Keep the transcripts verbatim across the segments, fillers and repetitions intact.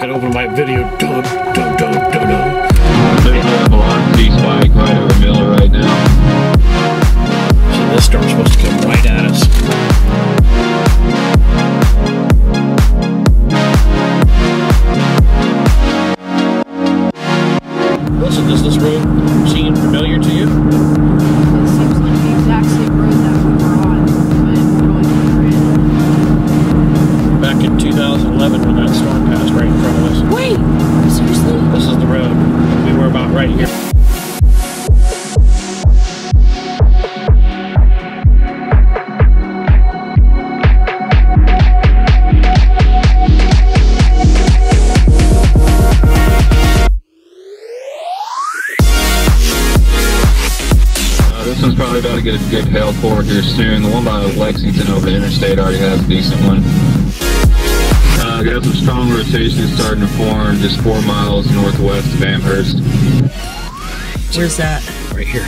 can open my video. Dun, dun, dun, dun, dun. There's a full on peace bike right over Miller right now. So this storm's supposed to come right at us. Listen, does this road seem familiar to you? It seems like the exact same road that we were on when we were back in two thousand eleven when that storm passed right in front of us. Wait! Seriously? This is the road. We were about right here. This one's probably about to get a good hail pour here soon. The one by Lexington over the interstate already has a decent one. Uh, got some strong rotations starting to form just four miles northwest of Amherst. Where's that? Right here.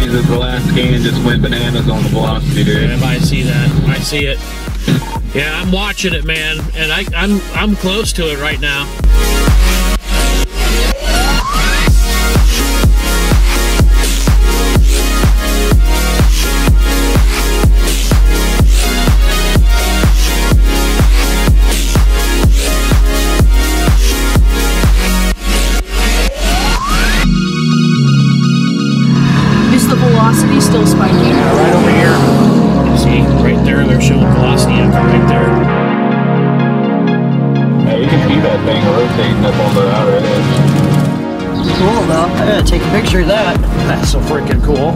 Jesus, the last scan just went bananas on the velocity, dude. Yeah, I see that. I see it. Yeah, I'm watching it, man, and I, I'm I'm close to it right now. Velocity still spiking. Yeah, right over here. You see, right there, they're showing velocity anchor right there. Yeah, you can see that thing rotating up on the outer edge. It's cool though. I gotta take a picture of that. That's so freaking cool.